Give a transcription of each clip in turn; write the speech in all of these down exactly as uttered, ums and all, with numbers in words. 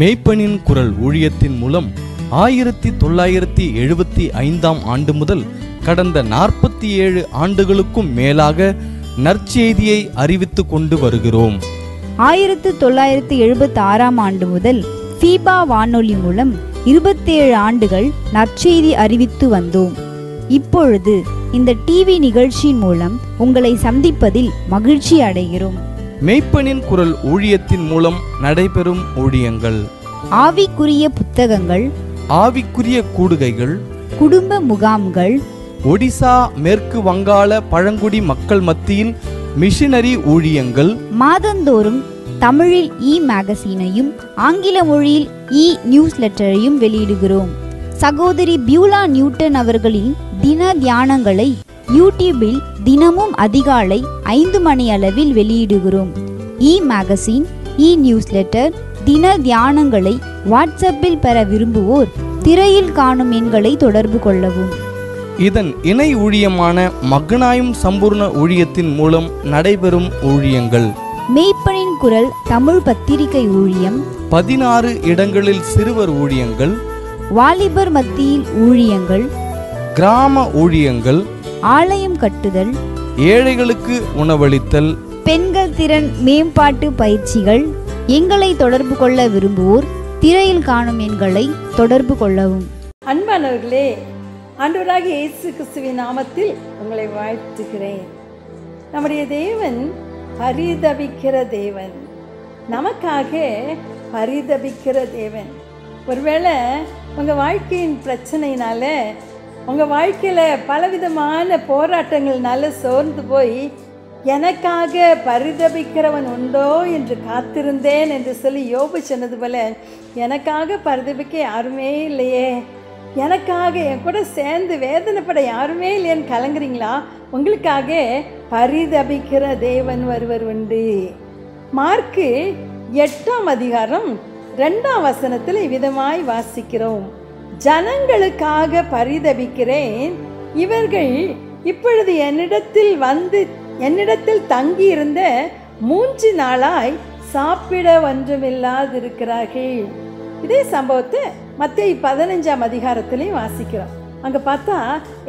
மேய்ப்பனின் குரல் ஊழியத்தின் மூலம் ஆயிரத்தி தொள்ளாயிரத்தி எழுபத்தி ஐந்தாம் ஆண்டு முதல் கடந்த நாற்பத்தி ஏழு ஆண்டுகளுக்கும் மேலாக நற்செய்தியை அறிவித்து கொண்டு வருகிறோம். ஆயிரத்தி தொள்ளாயிரத்தி எழுபத்தி ஆறாம் ஆண்டு முதல் ஃபீபா வானொலி மூலம் இருபத்தி ஏழு ஆண்டுகள் நற்செய்தி அறிவித்து வந்தோம். இப்பொழுது இந்த டிவி நிகழ்ச்சியின் மூலம் உங்களை சந்திப்பதில் மகிழ்ச்சி அடைகிறோம். மேய்ப்பனின் குரல் ஊழியத்தின் மூலம் நடைபெறும் ஊழியங்கள்: ஆவிக்குரிய புத்தகங்கள், ஆவிக்குரிய கூடுகைகள், குடும்ப முகாம்கள், ஒடிசா மேற்கு வங்காள பழங்குடி மக்கள் மத்தியில் மிஷனரி ஊழியங்கள். மாதந்தோறும் தமிழில் இ மேகசீனையும் ஆங்கில மொழியில் இ நியூஸ் லெட்டரையும் வெளியிடுகிறோம். சகோதரி பியூலா நியூட்டன் அவர்களின் தின தியானங்களை யூடியூபில் தினமும் அதிகாலை ஐந்து மணி அளவில் வெளியிடுகிறோம். E magazine, e newsletter, தின தியானங்களை வாட்ஸ்அப்பில் பெற விரும்புவோர் திரையில் காணும் எண்களை தொடர்பு கொள்ளவும். இதன் இணை ஊழியமான மகனாயும் சம்பூர்ண ஊழியத்தின் மூலம் நடைபெறும் ஊழியங்கள்: மேய்ப்பனின் குரல் தமிழ் பத்திரிகை ஊழியம், பதினாறு இடங்களில் சிறுவர் ஊழியங்கள், வாலிபர் மத்தியில் ஊழியங்கள், கிராம ஊழியங்கள், ஆலயம் கட்டுதல், ஏழைகளுக்கு உணவளித்தல், பெண்கள் திறன் மேம்பாட்டு பயிற்சிகள். எங்களை தொடர்பு கொள்ள விரும்புவோர் திரையில் காணும் எண்களை தொடர்பு கொள்ளவும். அன்பானவர்களே, ஆண்டவராகிய இயேசு கிறிஸ்துவின் நாமத்தில் உங்களை வாழ்த்துகிறேன். நம்முடைய தேவன் பரிதபிக்கிற தேவன், நமக்காக பரிதபிக்கிற தேவன். ஒருவேளை உங்கள் வாழ்க்கையின் பிரச்சனையினால், உங்கள் வாழ்க்கையில் பலவிதமான போராட்டங்கள்னால சோர்ந்து போய் எனக்காக பரிதபிக்கிறவன் உண்டோ என்று காத்திருந்தேன் என்று சொல்லி யோபு சொன்னது போல, எனக்காக பரிதபிக்க யாருமே இல்லையே, எனக்காக என் கூட சேர்ந்து வேதனைப்பட யாருமே இல்லையன்னு கலங்குறீங்களா? உங்களுக்காக பரிதபிக்கிற தேவன் ஒருவர் உண்டு. மார்க்கு எட்டாம் அதிகாரம் ரெண்டாம் வசனத்தில் இவ்விதமாய் வாசிக்கிறோம்: ஜனங்களுக்காக பரிதபிக்கிறேன், இவர்கள் இப்பொழுது என்னிடத்தில் வந்து என்னிடத்தில் தங்கியிருந்த மூன்று நாளாய் சாப்பிட ஒன்றுமில்லாதிருக்கிறார்கள். இதே சம்பவத்தை மத்தேயு பதினஞ்சாம் அதிகாரத்திலையும் வாசிக்கிறோம். அங்கே பார்த்தா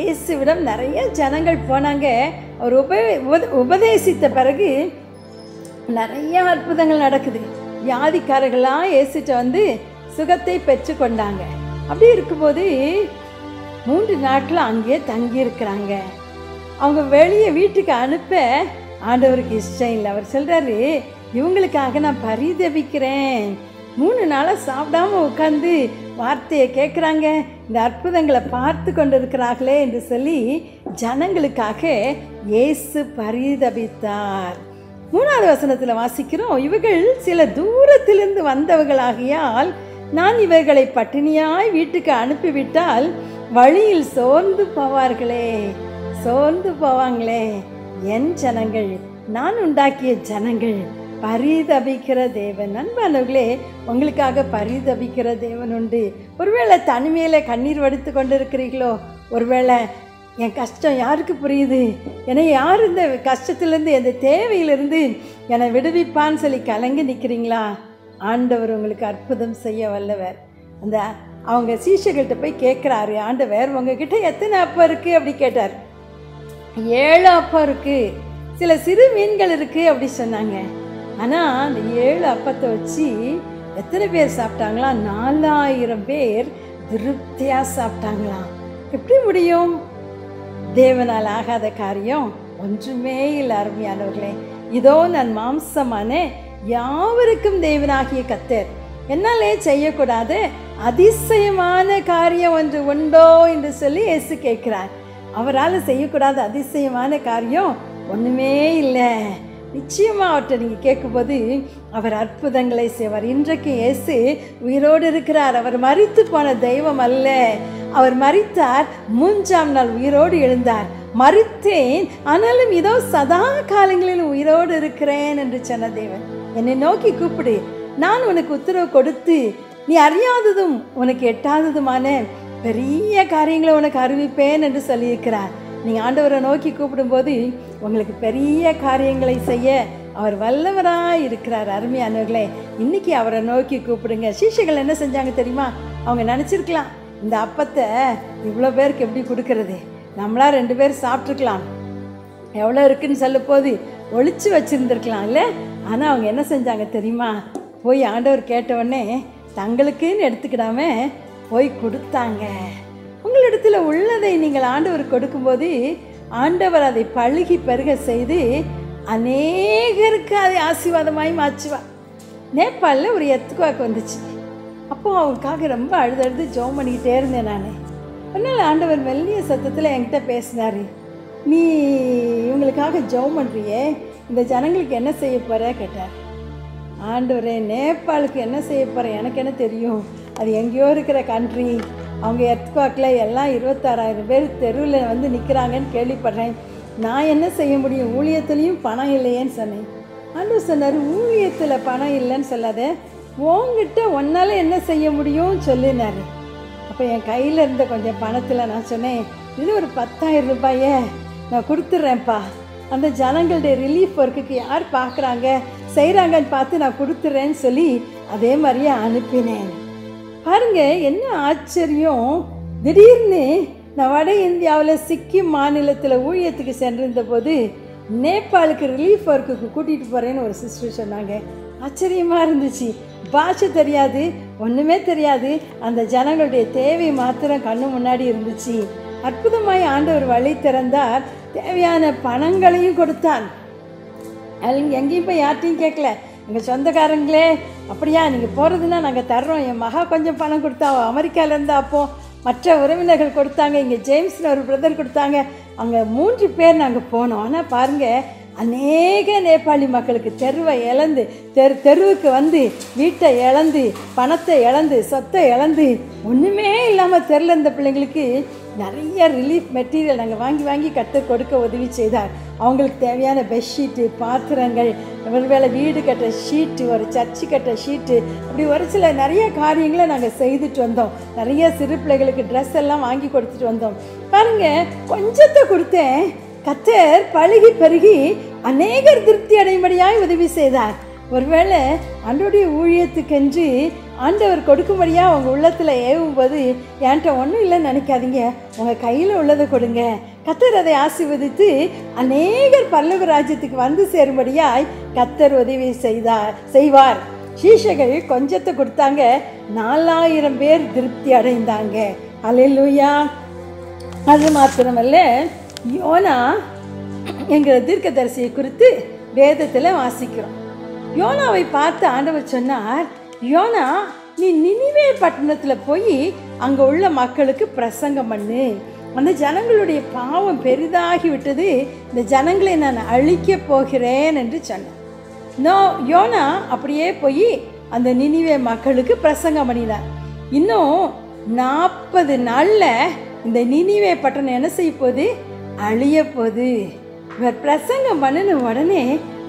இயேசுவிடம் நிறைய ஜனங்கள் போனாங்க. அவர் உப உபதேசித்த பிறகு நிறைய அற்புதங்கள் நடக்குது. வியாதிக்காரர்களாக இயேசுட்ட வந்து சுகத்தை பெற்றுக்கொண்டாங்க. அப்படி இருக்கும்போது மூன்று நாட்டில் அங்கேயே தங்கியிருக்கிறாங்க. அவங்க வெளியே வீட்டுக்கு அனுப்ப ஆண்டவருக்கு இஷ்டம் இல்லை. அவர் சொல்கிறாரு, இவங்களுக்காக நான் பரிதபிக்கிறேன். மூணு நாளாக சாப்பிடாம உட்காந்து வார்த்தையை கேட்குறாங்க, இந்த அற்புதங்களை பார்த்து கொண்டு இருக்கிறார்களே என்று சொல்லி ஜனங்களுக்காக இயேசு பரிதபித்தார். மூணாவது வசனத்தில் வாசிக்கிறோம்: இவர்கள் சில தூரத்திலிருந்து வந்தவர்களாகியால் நான் இவர்களை பட்டினியாய் வீட்டுக்கு அனுப்பிவிட்டால் வழியில் சோர்ந்து போவார்களே, சோர்ந்து போவாங்களே. என் ஜனங்கள், நான் உண்டாக்கிய ஜனங்கள், பரிதபிக்கிற தேவன். நண்பர்களே, உங்களுக்காக பரிதபிக்கிற தேவன் உண்டு. ஒருவேளை தனிமையில் கண்ணீர் வடித்து கொண்டு இருக்கிறீர்களோ, ஒருவேளை என் கஷ்டம் யாருக்கு புரியுது, என்னை யார் இந்த கஷ்டத்திலேருந்து இந்த தேவையிலிருந்து என்னை விடுவிப்பான்னு சொல்லி கலங்கி நிற்கிறீங்களா? ஆண்டவர் உங்களுக்கு அற்புதம் செய்ய வல்லவர். அந்த அவங்க சீஷர்கள்ட்ட போய் கேட்குறாரு, ஆண்டவர் உங்ககிட்ட எத்தனை அப்பா இருக்குது அப்படி கேட்டார். ஏழு அப்பா இருக்குது, சில சிறு மீன்கள் இருக்குது அப்படி சொன்னாங்க. ஆனால் அந்த ஏழு அப்பத்தை வச்சு எத்தனை பேர் சாப்பிட்டாங்களா? நாலாயிரம் பேர் திருப்தியாக சாப்பிட்டாங்களாம். எப்படி முடியும்? தேவனால் ஆகாத காரியம் ஒன்றுமே இல்லை. அருமையானவர்களே, இதோ நான் மாம்சமானே, யாவருக்கும் தேவனாகிய கர்த்தர் என்னாலே செய்யக்கூடாது அதிசயமான காரியம் ஒன்று உண்டோ என்று சொல்லி இயேசு கேட்குறார். அவரால் செய்யக்கூடாத அதிசயமான காரியம் ஒன்றுமே இல்லை. நிச்சயமாக அவர்கிட்ட நீங்கள் கேட்கும்போது அவர் அற்புதங்களை செய்வார். இன்றைக்கு இயேசு உயிரோடு இருக்கிறார். அவர் மரித்து போன தெய்வம் அல்ல. அவர் மரித்தார், மூன்றாம் நாள் உயிரோடு எழுந்தார். மரித்தேன் ஆனாலும் இதோ சதா காலங்களில் உயிரோடு இருக்கிறேன் என்று சொன்ன தேவன், என்னை நோக்கி கூப்பிடு, நான் உனக்கு உத்தரவு கொடுத்து நீ அறியாததும் உனக்கு எட்டாததுமான பெரிய காரியங்களை உனக்கு அறிவிப்பேன் என்று சொல்லியிருக்கிறார். நீங்கள் ஆண்டவரை நோக்கி கூப்பிடும்போது உங்களுக்கு பெரிய காரியங்களை செய்ய அவர் வல்லவராய் இருக்கிறார். அருமையானவர்களே, இன்னைக்கு அவரை நோக்கி கூப்பிடுங்க. சீஷைகள் என்ன செஞ்சாங்க தெரியுமா? அவங்க நினச்சிருக்கலாம், இந்த அப்பத்தை இவ்வளோ பேருக்கு எப்படி கொடுக்கறது, நம்மளா ரெண்டு பேர் சாப்பிட்ருக்கலாம், எவ்வளோ இருக்குன்னு சொல்ல போது ஒழிச்சு வச்சுருந்துருக்கலாம் இல்லை. ஆனால் அவங்க என்ன செஞ்சாங்க தெரியுமா? போய் ஆண்டவர் கேட்டவுடனே தங்களுக்குன்னு எடுத்துக்கிடாம போய் கொடுத்தாங்க. உங்களிடத்தில் உள்ளதை நீங்கள் ஆண்டவர் கொடுக்கும்போது ஆண்டவர் அதை பழுகி பெருக செய்து அநேகருக்கு அதை ஆசீர்வாதமாயி மாற்றுவார். நேபாளில் ஒரு எத்துக்குவாக்கு வந்துச்சு. அப்போது அவங்களுக்காக ரொம்ப அழுதழுது ஜோம் பண்ணிக்கிட்டே இருந்தேன் நான். ஒன்றால் ஆண்டவர் மெல்லிய சத்தத்தில் என்கிட்ட பேசினார், நீ இவங்களுக்காக ஜோம் பண்ணுறியே, இந்த ஜனங்களுக்கு என்ன செய்ய போகிற கேட்டார். ஆண்டவரே, நேபாளுக்கு என்ன செய்ய போகிறேன், எனக்கு என்ன தெரியும், அது எங்கேயோ இருக்கிற கண்ட்ரி, அவங்க எர்த்குவாக்கில் எல்லாம் இருபத்தாறாயிரம் பேர் தெருவில் வந்து நிற்கிறாங்கன்னு கேள்விப்படுறேன், நான் என்ன செய்ய முடியும், ஊழியத்துலேயும் பணம் இல்லையேன்னு சொன்னேன். ஆண்டவர் சொன்னார், ஊழியத்தில் பணம் இல்லைன்னு சொல்லாத, உங்ககிட்ட ஒன்றால் என்ன செய்ய முடியும்னு சொல்லினார். அப்போ என் கையில் இருந்த கொஞ்சம் பணத்தில் நான் சொன்னேன், இது ஒரு பத்தாயிரம் ரூபாயே நான் கொடுத்துட்றேன்ப்பா, அந்த ஜனங்களுடைய ரிலீஃப் ஒர்க்குக்கு யார் பார்க்குறாங்க செய்கிறாங்கன்னு பார்த்து நான் கொடுத்துட்றேன்னு சொல்லி அதே மாதிரியே அனுப்பினேன். பாருங்கள் என்ன ஆச்சரியம், திடீர்னு நான் வட இந்தியாவில் சிக்கிம் மாநிலத்தில் ஊழியத்துக்கு சென்றிருந்த போது நேபாளுக்கு ரிலீஃப் ஒர்க்குக்கு கூட்டிகிட்டு போகிறேன்னு ஒரு சிஸ்டர் சொன்னாங்க. ஆச்சரியமாக இருந்துச்சு. பாஷை தெரியாது, ஒன்றுமே தெரியாது, அந்த ஜனங்களுடைய தேவை மாத்திரம் கண்ணு முன்னாடி இருந்துச்சு. அற்புதமாய் ஆண்டவர் வழி திறந்தார். தேவையான பணங்களையும் கொடுத்தார். அவங்க எங்கேயும் போய் யார்ட்டையும் கேட்கல, எங்கள் சொந்தக்காரங்களே அப்படியா நீங்கள் போகிறதுனா நாங்கள் தர்றோம். என் மகா கொஞ்சம் பணம் கொடுத்தா, அமெரிக்காவிலேருந்து அப்போது மற்ற உறவினர்கள் கொடுத்தாங்க, இங்கே ஜேம்ஸ்னு ஒரு பிரதர் கொடுத்தாங்க, அங்கே மூன்று பேர் நாங்கள் போனோம். ஆனால் பாருங்கள், அநேக நேபாளி மக்களுக்கு தெருவை இழந்து தெரு தெருவுக்கு வந்து வீட்டை இழந்து பணத்தை இழந்து சொத்தை இழந்து ஒன்றுமே இல்லாமல் தெருவில் இருந்த பிள்ளைங்களுக்கு நிறைய ரிலீஃப் மெட்டீரியல் நாங்கள் வாங்கி வாங்கி கற்று கொடுக்க உதவி செய்தார். அவங்களுக்கு தேவையான பெட்ஷீட்டு, பாத்திரங்கள், ஒருவேளை வீடு கட்டுற ஷீட்டு, ஒரு சர்ச்சு கட்டுற ஷீட்டு, அப்படி ஒரு சில நிறைய காரியங்களை நாங்கள் செய்துட்டு வந்தோம். நிறைய சிறு பிள்ளைகளுக்கு ட்ரெஸ் எல்லாம் வாங்கி கொடுத்துட்டு வந்தோம். பாருங்கள், கொஞ்சத்தை கொடுத்தேன், கத்தர் பழகி பெருகி அநேகர் திருப்தி அடையும்படியாய் உதவி செய்தார். ஒருவேளை ஆண்டோடைய ஊழியத்துக்கென்று ஆண்டவர் கொடுக்கும்படியாக அவங்க உள்ளத்தில் ஏவும் போது என்கிட்ட ஒன்றும் இல்லைன்னு நினைக்காதீங்க, உங்கள் கையில் உள்ளதை கொடுங்க, கத்தர் அதை ஆசீர்வதித்து அநேகர் பல்லவ ராஜ்யத்துக்கு வந்து சேரும்படியாய் கத்தர் உதவி செய்தார் செய்வார். சீஷைகள் கொஞ்சத்தை கொடுத்தாங்க, நாலாயிரம் பேர் திருப்தி அடைந்தாங்க. அல்லேலூயா. அது மாத்திரமல்ல, யோனா என்கிற தீர்க்கதரிசியை குறித்து வேதத்தில் வாசிக்கிறோம். யோனாவை பார்த்து ஆண்டவர் சொன்னார், யோனா நீ நினிவே பட்டணத்தில் போய் அங்கே உள்ள மக்களுக்கு பிரசங்கம் பண்ணு, அந்த ஜனங்களுடைய பாவம் பெரிதாகி விட்டது, இந்த ஜனங்களை நான் அழிக்க போகிறேன் என்று சொன்னார். நோ யோனா அப்படியே போய் அந்த நினிவே மக்களுக்கு பிரசங்கம் பண்ணினார். இன்னும் நாற்பது நாளில் இந்த நினிவே பட்டணம் என்ன செய்ய போகுது? அழிய போது. இவர் பிரசங்கம் பண்ணின உடனே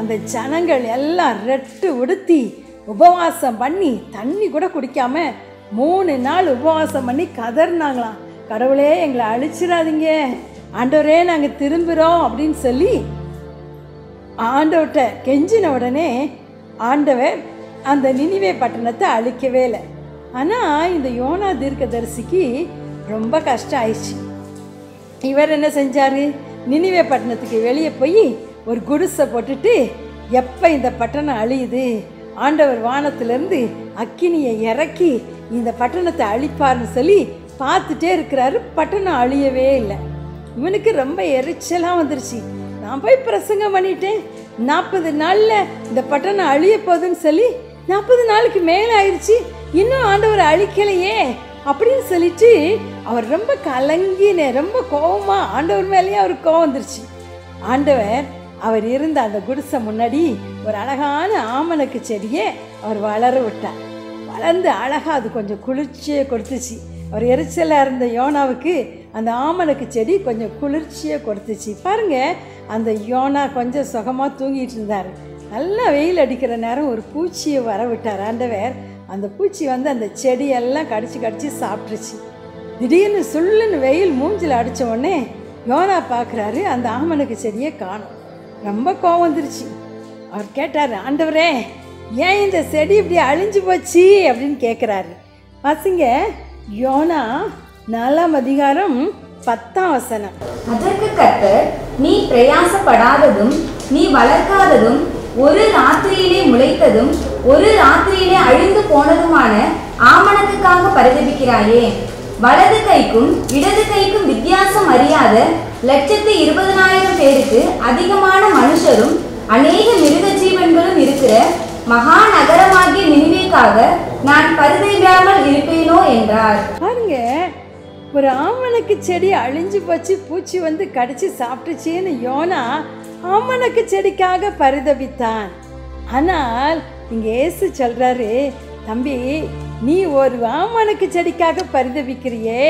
அந்த ஜனங்கள் எல்லாம் ரெட்டு உடுத்தி உபவாசம் பண்ணி தண்ணி கூட குடிக்காம மூணு நாள் உபவாசம் பண்ணி கதறினாங்களாம். கடவுளே எங்களை அழிச்சிடாதீங்க, ஆண்டவரே நாங்கள் திரும்புகிறோம் அப்படின்னு சொல்லி ஆண்டவர்கிட்ட கெஞ்சின உடனே ஆண்டவர் அந்த நினிவே பட்டணத்தை அழிக்கவே இல்லை. ஆனால் இந்த யோனா தீர்க்கதரிசிக்கு ரொம்ப கஷ்டம் ஆயிடுச்சு. இவர் என்ன செஞ்சார்? நினிவே பட்டணத்துக்கு வெளியே போய் ஒரு குடிசை போட்டுட்டு, எப்போ இந்த பட்டணம் அழியுது, ஆண்டவர் வானத்திலேருந்து அக்கினியை இறக்கி இந்த பட்டணத்தை அழிப்பார்னு சொல்லி பார்த்துட்டே இருக்கிறாரு. பட்டணம் அழியவே இல்லை. இவனுக்கு ரொம்ப எரிச்சலாக வந்துருச்சு. நான் போய் பிரசங்கம் பண்ணிட்டேன், நாற்பது நாளில் இந்த பட்டணம் அழிய போகுதுன்னு சொல்லி நாற்பது நாளுக்கு மேலே ஆயிடுச்சு, இன்னும் ஆண்டவர் அழிக்கலையே அப்படின்னு சொல்லிட்டு அவர் ரொம்ப கலங்கின, ரொம்ப கோபமாக ஆண்டவர் மேலேயே அவருக்கு கோபம் வந்துருச்சு. ஆண்டவர் அவர் இருந்த அந்த குடிசை முன்னாடி ஒரு அழகான ஆமணக்கு செடியை அவர் வளர விட்டார். வளர்ந்து அழகாக அது கொஞ்சம் குளிர்ச்சியை கொடுத்துச்சு. அவர் எரிச்சலாக இருந்த யோனாவுக்கு அந்த ஆமணக்கு செடி கொஞ்சம் குளிர்ச்சியை கொடுத்துச்சு. பாருங்கள், அந்த யோனா கொஞ்சம் சுகமாக தூங்கிட்டு இருந்தார். நல்லா வெயில் அடிக்கிற நேரம் ஒரு பூச்சியை வர விட்டார் ஆண்டவர். அந்த பூச்சி வந்து அந்த செடியெல்லாம் கடிச்சு கடிச்சு சாப்பிட்டுருச்சு. திடீர்னு சுள்ளுன்னு வெயில் மூஞ்சில் அடித்த உடனே யோனா பார்க்குறாரு, அந்த ஆமணக்கு செடியை காணும். ரொம்ப கோவம் வந்துருச்சு. அவர் கேட்டார், ஆண்டவரே ஏன் இந்த செடி இப்படி அழிஞ்சு போச்சு அப்படின்னு கேட்குறாரு. வாசிங்க யோனா நாலாம் அதிகாரம் பத்தாம் வசனம். அதற்கு கர்த்தர், நீ பிரயாசப்படாததும் நீ வளர்க்காததும் ஒரு ராத்திரியிலே முளைத்ததும் ஒரு ராத்திரியிலே அழிந்து போனதுமான ஆமணக்குக்காக பரிதபிக்கிறாயே, வலது கைக்கும் இடது கைக்கும் வித்தியாசம் அறியாத லட்சத்து இருபதனாயிரம் பேருக்கு அதிகமான மனுஷரும் அநேக மிருக ஜீவன்களும் இருக்கிற மகா நகரமாகிய நினைவுக்காக நான் பரிதவியாமல் இருப்பேனோ என்றார். பாருங்க, ஒரு ஆமணக்கு செடி அழிஞ்சு போச்சு, பூச்சி வந்து கடிச்சு சாப்பிட்டுச்சேன்னு யோனா ஆமணக்கு செடிக்காக பரிதவித்தான். ஆனால் இங்கே இயேசு சொல்றாரு, தம்பி நீ ஒரு ஆமணக்கு செடிக்காக பரிதவிக்கிறியே,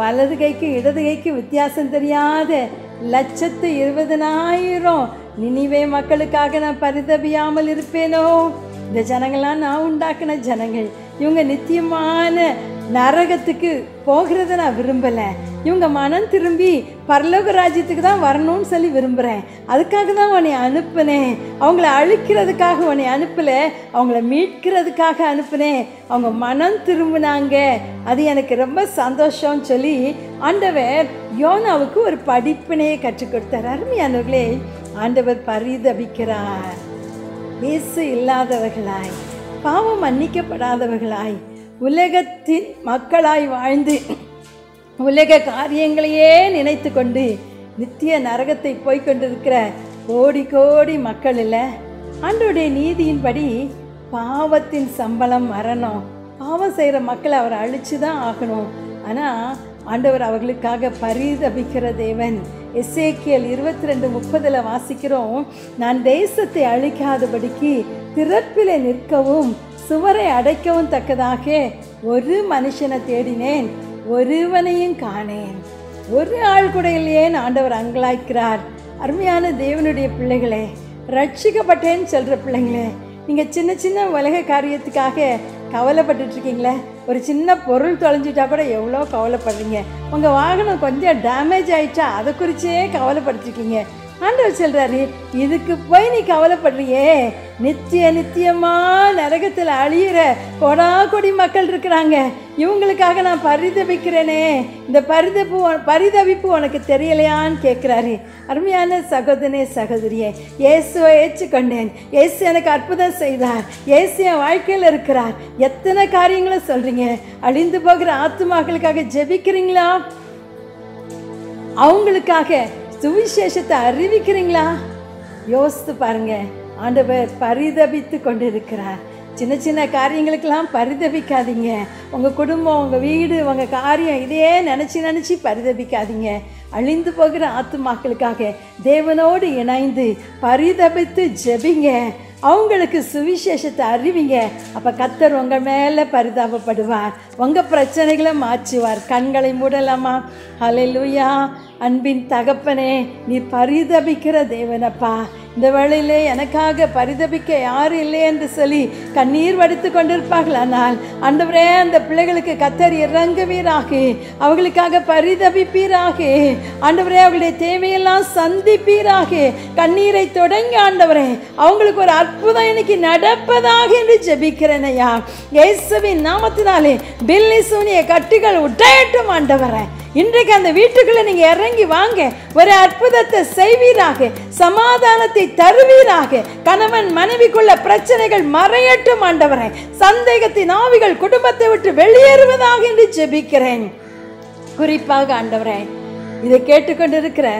வலது கைக்கு இடது கைக்கு வித்தியாசம் தெரியாத லட்சத்து இருபதனாயிரம் நினிவே மக்களுக்காக நான் பரிதவியாமல் இருப்பேனோ? இந்த ஜனங்களாம் நான் உண்டாக்கின ஜனங்கள், இவங்க நித்தியமான நரகத்துக்கு போகிறத நான் விரும்பலை. இவங்க மனம் திரும்பி பரலோக ராஜ்யத்துக்கு தான் வரணும்னு சொல்லி விரும்புகிறேன். அதுக்காக தான் உன்னை அனுப்புனேன். அவங்கள அழிக்கிறதுக்காக உன்னை அனுப்பலை, அவங்கள மீட்கிறதுக்காக அனுப்புனேன். அவங்க மனம் திரும்பினாங்க, அது எனக்கு ரொம்ப சந்தோஷம்னு சொல்லி ஆண்டவர் யோனாவுக்கு ஒரு படிப்பினையை கற்றுக் கொடுத்தார். அருமையானவர்களே, ஆண்டவர் பரிதபிக்கிறார். இயேசு இல்லாதவர்களாய், பாவம் மன்னிக்கப்படாதவர்களாய், உலகத்தின் மக்களாய் வாழ்ந்து உலக காரியங்களையே நினைத்து கொண்டு நித்திய நரகத்தை போய் கொண்டிருக்கிற கோடி கோடி மக்கள் இல்லை. ஆண்டோடைய நீதியின்படி பாவத்தின் சம்பளம் மரணம். பாவம் செய்கிற மக்களை அவர் அழிச்சு தான் ஆகணும். ஆனால் ஆண்டவர் அவர்களுக்காக பரிதபிக்கிற தேவன். எசேக்கியல் இருபத்தி ரெண்டு முப்பதில் வாசிக்கிறோம், நான் தேசத்தை அழிக்காதபடிக்கு திறப்பிலே நிற்கவும் சுவரை அடைக்கவும் தக்கதாக ஒரு மனுஷனை தேடினேன், ஒருவனையும் காணேன். ஒரு ஆள் கூட இல்லையே ஆண்டவர் அங்கலாய்க்கிறார். அருமையான தேவனுடைய பிள்ளைகளே, ரட்சிக்கப்பட்டேன்னு சொல்கிற பிள்ளைங்களே, நீங்கள் சின்ன சின்ன உலக காரியத்துக்காக கவலைப்பட்டுட்ருக்கீங்களே. ஒரு சின்ன பொருள் தொலைஞ்சிட்டா கூட எவ்வளோ கவலைப்படுறீங்க. உங்கள் வாகனம் கொஞ்சம் டேமேஜ் ஆகிட்டா அதை குறிச்சே கவலைப்படுத்திருக்கீங்க. ஆண்டவர் சொல்கிறாரு, இதுக்கு போய் நீ கவலைப்படுறியே, நித்திய நித்தியமாக நரகத்தில் அழியிற கொடா கொடி மக்கள் இருக்கிறாங்க, இவங்களுக்காக நான் பரிதவிக்கிறேனே, இந்த பரிதப்பு பரிதவிப்பு உனக்கு தெரியலையான்னு கேட்குறாரு. அருமையான சகோதரனே சகோதரியே, இயேசுவை ஏற்றுக்கொண்டேன், இயேசு எனக்கு அற்புதம் செய்தார், இயேசு என் வாழ்க்கையில் இருக்கிறார், எத்தனை காரியங்களும் சொல்கிறீங்க. அழிந்து போகிற ஆத்துமாக்களுக்காக ஜெபிக்கிறீங்களா? அவங்களுக்காக சுவிசேஷத்தை அறிவிக்கிறீங்களா? யோசித்து பாருங்க. ஆண்டவர் பரிதபித்து கொண்டிருக்கிறார். சின்ன சின்ன காரியங்களுக்கெல்லாம் பரிதபிக்காதீங்க. உங்கள் குடும்பம், உங்கள் வீடு, உங்கள் காரியம் இதையே நினச்சி நினச்சி பரிதபிக்காதீங்க. அழிந்து போகிற ஆத்துமாக்களுக்காக தேவனோடு இணைந்து பரிதபித்து ஜெபிங்க. அவங்களுக்கு சுவிசேஷத்தை அறிவிங்க. அப்போ கர்த்தர் உங்கள் மேலே பரிதாபப்படுவார், உங்கள் பிரச்சனைகளை மாற்றுவார். கண்களை மூடலாமா? ஹல்லேலூயா. அன்பின் தகப்பனே, நீ பரிதபிக்கிற தேவனப்பா, இந்த வேளையிலே எனக்காக பரிதபிக்க யாரும் இல்லை என்று சொல்லி கண்ணீர் வடித்து கொண்டிருப்பார்களானால் ஆண்டவரே, அந்த பிள்ளைகளுக்கு கர்த்தர் இறங்குவீராக, அவங்களுக்காக பரிதபிப்பீராக. ஆண்டவரே, அவங்களுடைய தேவையெல்லாம் சந்திப்பீராக. கண்ணீரை தொடங்கி ஆண்டவரே, அவங்களுக்கு ஒரு அற்புதம் இன்னைக்கு நடப்பதாக என்று ஜெபிக்கிறேன் ஐயா. இயேசுவின் நாமத்தினாலே பில்லி சூனிய கட்டுகள் உடையட்டும் ஆண்டவரே. இன்றைக்கு அந்த வீட்டுக்குள்ளே நீங்கள் இறங்கி வாங்க, ஒரு அற்புதத்தை செய்வீராக, சமாதானத்தை தருவீராக. கணவன் மனைவிக்குள்ள பிரச்சனைகள் மறையட்டும் ஆண்டவரே. சந்தேகத்தின் ஆவிகள் குடும்பத்தை விட்டு வெளியேறுவதாக என்று ஜெபிக்கிறேன். குறிப்பாக ஆண்டவரே, இதை கேட்டுக்கொண்டிருக்கிற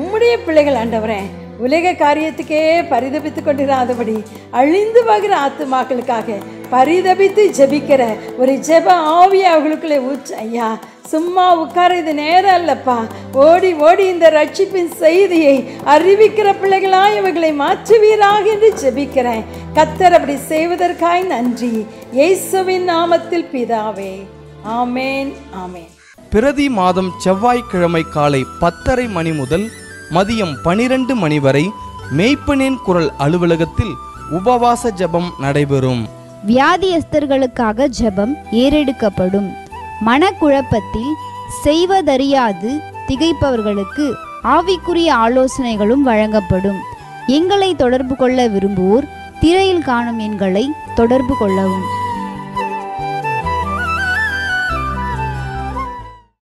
உம்முடைய பிள்ளைகள் ஆண்டவரே, உலக காரியத்துக்கே பரிதபித்து கொண்டிராதபடி அழிந்து போகிற ஆத்துமாக்களுக்காக பரிதபித்து ஜெபிக்கிற ஒரு ஜெப ஆவியை அவர்களுக்குள்ளே ஊற்று ஐயா. சும்மா உட்கார இது நேரம் இல்லப்பா, ஓடி ஓடி இந்த ரட்சிப்பின் செய்தியை அறிவிக்கிற பிள்ளைகளா இவர்களை மாற்றுவீராக என்று ஜெபிக்கிறேன். கர்த்தர் அப்படி செய்வதற்காய் நன்றி. இயேசுவின் நாமத்தில் பிதாவே, ஆமேன் ஆமேன். பிரதி மாதம் செவ்வாய்க்கிழமை காலை பத்தரை மணி முதல் மதியம் பனிரெண்டு மணி வரை மேய்ப்பனின் குரல் அலுவலகத்தில் உபவாச ஜெபம் நடைபெறும். வியாதியஸ்தர்களுக்காக ஜெபம் ஏறெடுக்கப்படும். மனக்குழப்பத்தில் செய்வதறியாது திகைப்பவர்களுக்கு ஆவிக்குரிய ஆலோசனைகளும் வழங்கப்படும். எங்களை தொடர்பு கொள்ள விரும்புவோர் திரையில் காணும் எண்களை தொடர்பு கொள்ளவும்.